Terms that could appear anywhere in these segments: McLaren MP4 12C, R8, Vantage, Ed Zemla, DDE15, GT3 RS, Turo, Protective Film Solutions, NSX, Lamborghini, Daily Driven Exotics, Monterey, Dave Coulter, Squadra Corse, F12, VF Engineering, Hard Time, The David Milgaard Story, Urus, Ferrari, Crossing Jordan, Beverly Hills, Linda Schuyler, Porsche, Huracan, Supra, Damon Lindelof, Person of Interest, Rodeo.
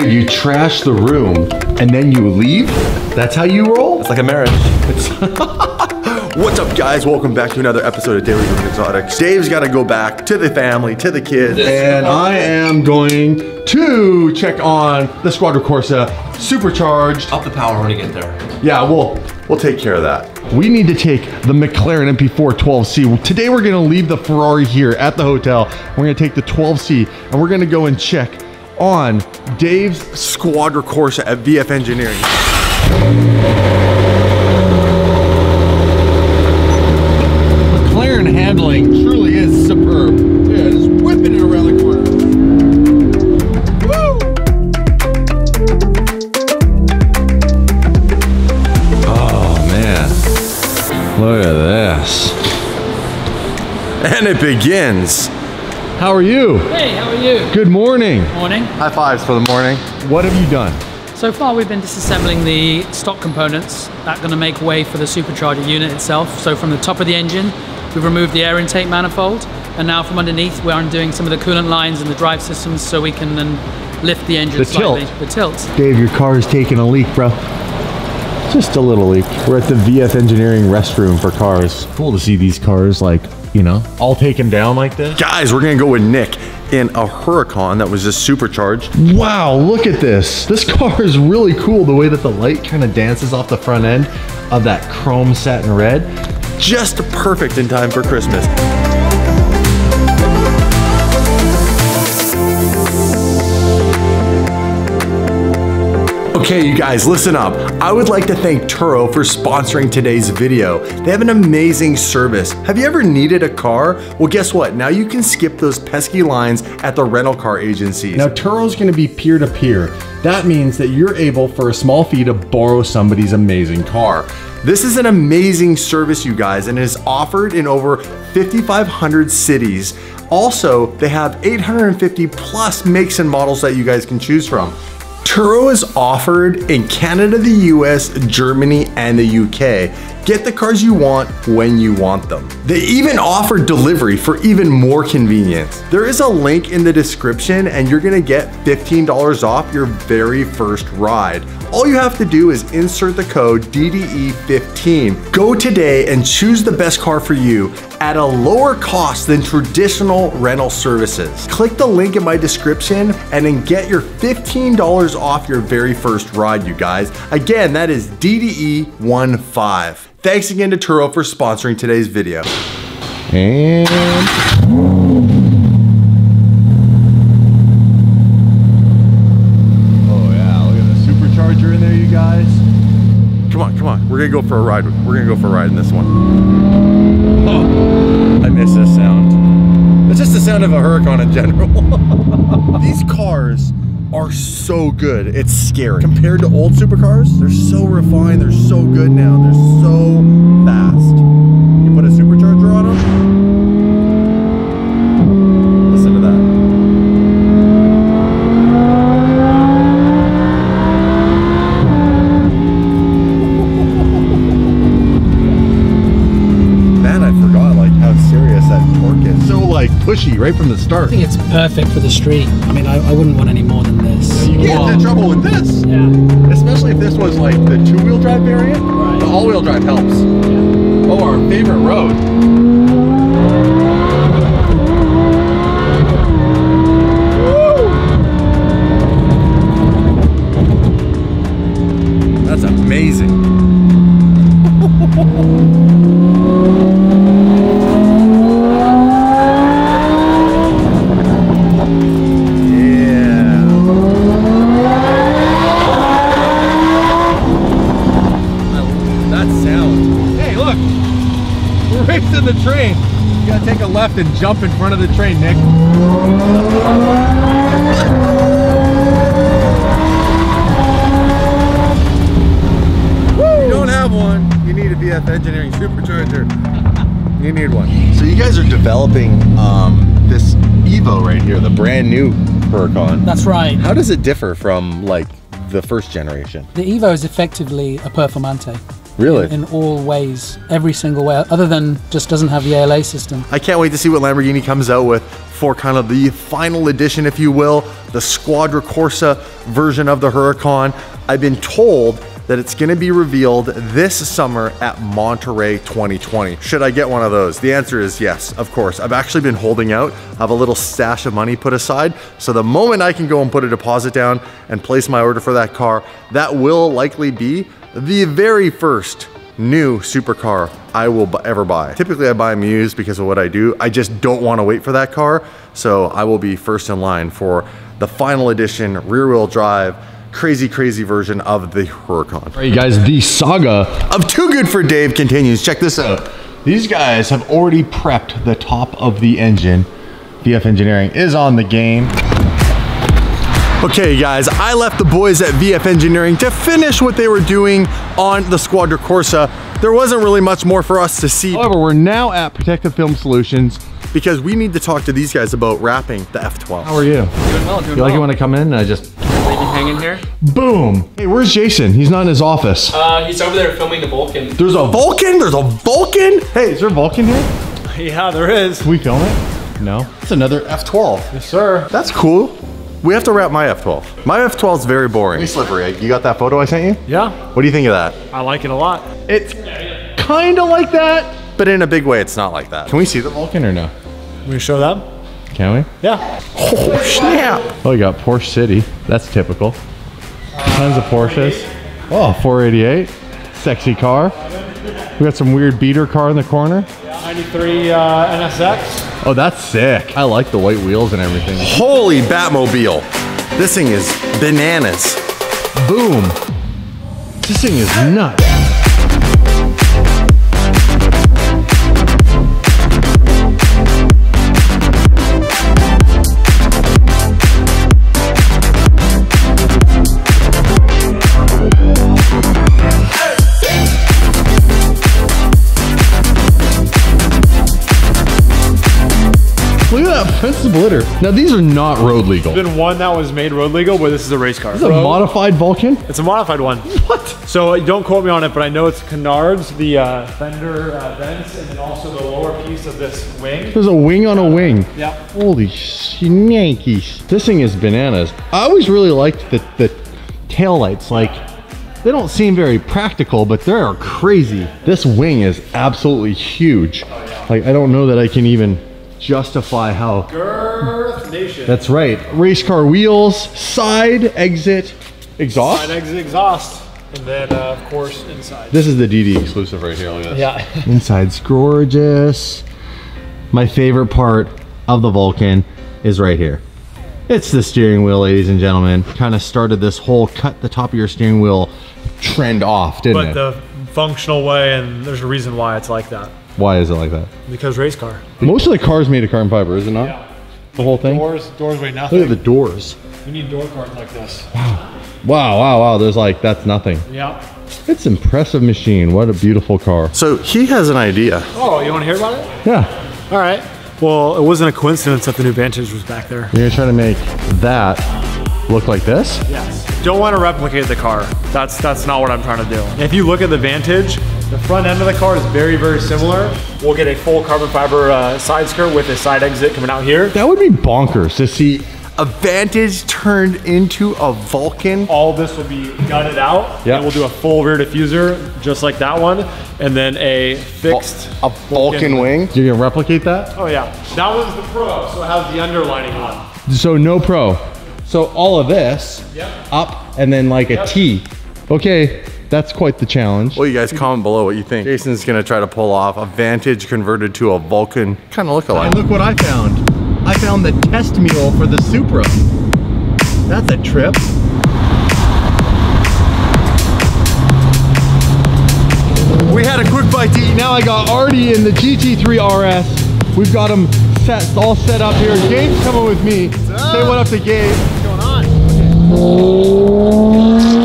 Dude, you trash the room and then you leave? That's how you roll? It's like a marriage. What's up, guys? Welcome back to another episode of Daily Driven Exotics. Dave's got to go back to the family, to the kids. And I am going to check on the Squadra Corse supercharged. Up the power when you get there. Yeah, we'll take care of that. We need to take the McLaren MP4 12C. Today we're going to leave the Ferrari here at the hotel. We're going to take the 12C and we're going to go and check on Dave's Squadra Corse at VF Engineering. Handling truly is superb. Yeah, just whipping it around the corner. Woo! Oh man, look at this. And it begins. How are you? Hey, how are you? Good morning. Morning. High fives for the morning. What have you done? So far we've been disassembling the stock components that are going to make way for the supercharger unit itself. So from the top of the engine, we've removed the air intake manifold, and now from underneath we're undoing some of the coolant lines and the drive systems so we can then lift the engine slightly. The tilt. Dave, your car is taking a leak, bro. Just a little leak. We're at the VF Engineering restroom for cars. Cool to see these cars, like, you know, all taken down like this. Guys, we're gonna go with Nick in a Huracan that was just supercharged. Wow, look at this. This car is really cool, the way that the light kind of dances off the front end of that chrome satin red. Just perfect in time for Christmas. Okay, you guys, listen up. I would like to thank Turo for sponsoring today's video. They have an amazing service. Have you ever needed a car? Well, guess what? Now you can skip those pesky lines at the rental car agencies. Now, Turo's gonna be peer-to-peer. That means that you're able, for a small fee, to borrow somebody's amazing car. This is an amazing service, you guys, and it is offered in over 5,500 cities. Also, they have 850 plus makes and models that you guys can choose from. Turo is offered in Canada, the US, Germany, and the UK. Get the cars you want when you want them. They even offer delivery for even more convenience. There is a link in the description and you're gonna get $15 off your very first ride. All you have to do is insert the code DDE15. Go today and choose the best car for you at a lower cost than traditional rental services. Click the link in my description and then get your $15 off your very first ride, you guys. Again, that is DDE15. Thanks again to Turo for sponsoring today's video. And... We're gonna go for a ride. We're gonna go for a ride in this one. Oh, I miss this sound. It's just the sound of a Huracan in general. These cars are so good, it's scary. Compared to old supercars, they're so refined, they're so good now, they're so fast. You put a supercharger on them? Listen to that. Pushy right from the start. I think it's perfect for the street. I mean, I wouldn't want any more than this. You get into trouble with this. Yeah. Especially if this was like the two-wheel drive variant. Right. The all-wheel drive helps. Yeah. Oh, our favorite road. Woo! That's amazing. The train. You gotta take a left and jump in front of the train, Nick. Woo! You don't have one. You need a VF Engineering supercharger. You need one. So you guys are developing this Evo right here, the brand new Huracan. That's right. How does it differ from like the first generation? The Evo is effectively a Performante. Really? In all ways, every single way, other than just doesn't have the ALA system. I can't wait to see what Lamborghini comes out with for kind of the final edition, if you will, the Squadra Corse version of the Huracan. I've been told that it's gonna be revealed this summer at Monterey 2020. Should I get one of those? The answer is yes, of course. I've actually been holding out. I have a little stash of money put aside, so the moment I can go and put a deposit down and place my order for that car, that will likely be the very first new supercar I will ever buy. Typically I buy them used because of what I do. I just don't wanna wait for that car, so I will be first in line for the final edition rear-wheel drive crazy, crazy version of the Huracan. All right, you guys, the saga of Too Good for Dave continues. Check this out. These guys have already prepped the top of the engine. VF Engineering is on the game. Okay, guys, I left the boys at VF Engineering to finish what they were doing on the Squadra Corse. There wasn't really much more for us to see. However, we're now at Protective Film Solutions because we need to talk to these guys about wrapping the F12. How are you? Doing well, doing well. You like it when I come in and I just... hanging here. Boom. Hey, where's Jason? He's not in his office. He's over there filming the Vulcan. There's a Vulcan? There's a Vulcan? Hey, is there a Vulcan here? Yeah, there is. Can we film it? No. It's another F12. Yes, sir. That's cool. We have to wrap my F12. My F12 is very boring. Pretty slippery. You got that photo I sent you? Yeah. What do you think of that? I like it a lot. It's kind of like that, but in a big way, it's not like that. Can we see the Vulcan or no? Can we show them? Can we? Yeah. Oh, snap. Oh, you got Porsche City. That's typical. Tons of Porsches. Oh, 488. Sexy car. We got some weird beater car in the corner. Yeah, 93 NSX. Oh, that's sick. I like the white wheels and everything. Holy Batmobile. This thing is bananas. Boom. This thing is nuts. Look at that Prince of Glitter. Now these are not road legal. There's been one that was made road legal, but this is a race car. This is a modified Vulcan? It's a modified one. What? So don't quote me on it, but I know it's canards, the fender vents, and then also the lower piece of this wing. There's a wing on a wing. Yeah. Holy shankies. This thing is bananas. I always really liked the taillights. Like, they don't seem very practical, but they're crazy. This wing is absolutely huge. Like, I don't know that I can even justify how girth nation. That's right. Race car wheels, side exit exhaust. Side exit exhaust. And then of course inside. This is the DD exclusive right here. Look at this. Yeah. Inside's gorgeous. My favorite part of the Vulcan is right here. It's the steering wheel, ladies and gentlemen. Kind of started this whole cut the top of your steering wheel trend off, didn't it? But the functional way, and there's a reason why it's like that. Why is it like that? Because race car. Most of the cars made of carbon fiber, is it not? Yeah. The whole thing? Doors weigh nothing. Look at the doors. You need door cards like this. Wow. Wow, wow, wow. There's like, that's nothing. Yeah. It's an impressive machine. What a beautiful car. So he has an idea. Oh, you want to hear about it? Yeah. All right. Well, it wasn't a coincidence that the new Vantage was back there. You're going to try to make that look like this? Yes. Don't want to replicate the car. That's not what I'm trying to do. If you look at the Vantage, the front end of the car is very, very similar. We'll get a full carbon fiber side skirt with a side exit coming out here. That would be bonkers to see a Vantage turned into a Vulcan. All this will be gutted out. Yeah. And we'll do a full rear diffuser, just like that one. And then a fixed Vulcan wing. You're gonna replicate that? Oh yeah. That one's the Pro, so it has the underlining on. So no Pro. So all of this, yep, up and then like a T. Okay. That's quite the challenge. Well, you guys comment below what you think. Jason's gonna try to pull off a Vantage converted to a Vulcan kind of look-alike. And look what I found. I found the test mule for the Supra. That's a trip. We had a quick bite to eat. Now I got Artie in the GT3 RS. We've got him all set up here. Gabe's coming with me. Say what up to Gabe. What's going on? Okay.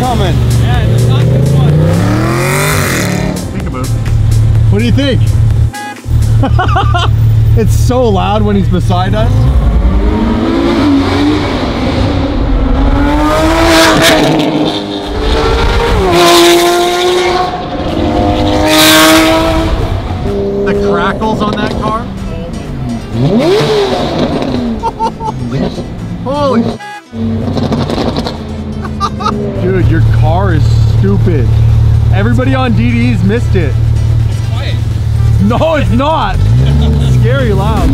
Coming. Yeah, it's not this one. Think about it. What do you think? It's so loud when he's beside us. The crackles on that car. Holy dude, your car is stupid. Everybody on DD's missed it. It's quiet. No, it's not. It's scary loud.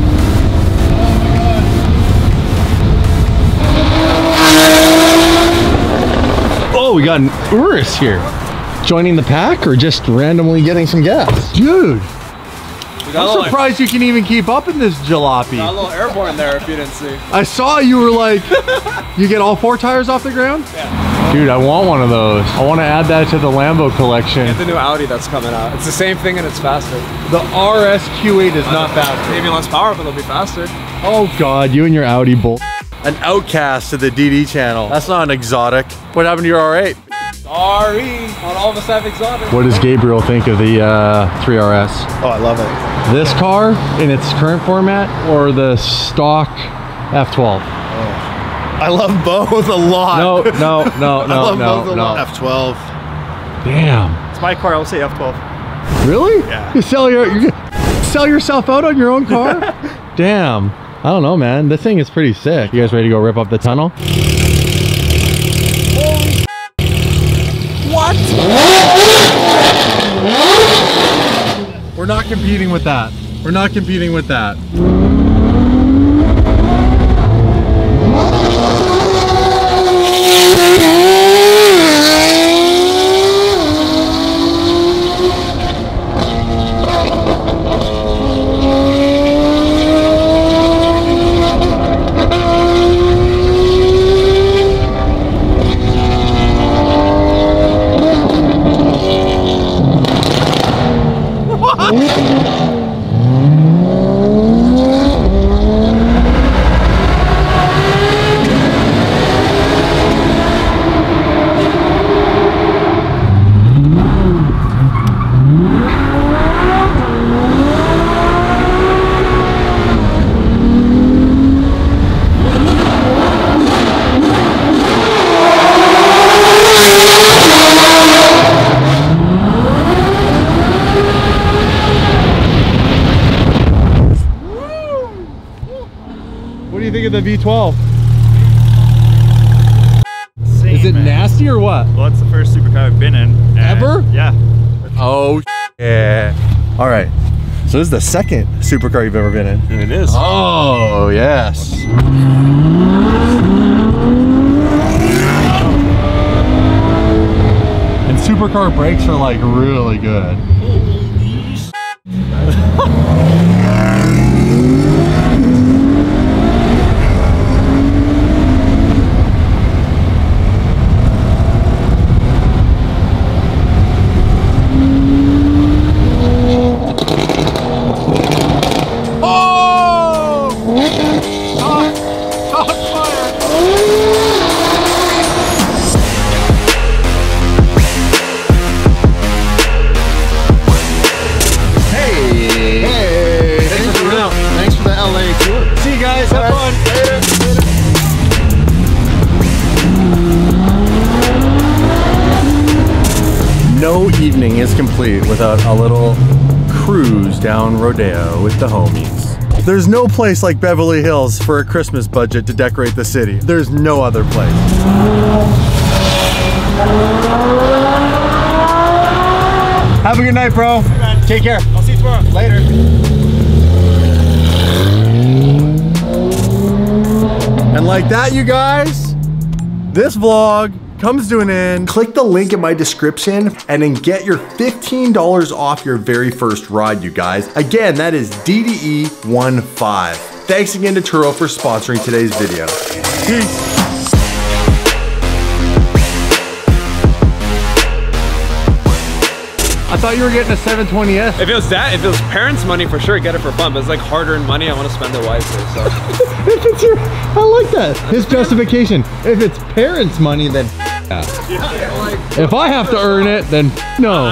Oh my god. Oh, we got an Urus here. Joining the pack or just randomly getting some gas? Dude, I'm surprised you can even keep up in this jalopy. Got a little airborne there if you didn't see. I saw you were like, you get all four tires off the ground? Yeah. Dude, I want one of those. I want to add that to the Lambo collection. Get the new Audi that's coming out. It's the same thing and it's faster. The RS Q8 is not faster. Maybe less power, but it'll be faster. Oh God, you and your Audi bull. An outcast to the DD channel. That's not an exotic. What happened to your R8? Sorry, on all of us have exotic. What does Gabriel think of the 3RS? Oh, I love it. This car in its current format or the stock F12? Oh. I love both a lot. No. F12. Damn. It's my car, I'll say F12. Really? Yeah. You sell yourself out on your own car? Damn. I don't know, man. This thing is pretty sick. You guys ready to go rip up the tunnel? What? We're not competing with that. We're not competing with that. The V12. Same, is it man. Nasty or what? Well, that's the first supercar I've been in. Ever? Yeah. Oh, yeah. All right. So this is the second supercar you've ever been in. And it is. Oh, yes. And supercar brakes are like really good. Evening is complete without a little cruise down Rodeo with the homies. There's no place like Beverly Hills for a Christmas budget to decorate the city. There's no other place. Have a good night, bro. Hey, man. Take care. I'll see you tomorrow. Later. And like that, you guys, this vlog comes to an end. Click the link in my description and then get your $15 off your very first ride, you guys. Again, that is DDE15. Thanks again to Turo for sponsoring today's video. Peace. I thought you were getting a 720S. If it was that, if it was parents' money, for sure, get it for fun. But it's like hard-earned money, I want to spend it wisely, so. I like that. His justification, if it's parents' money, then yeah. If I have to earn it, then no.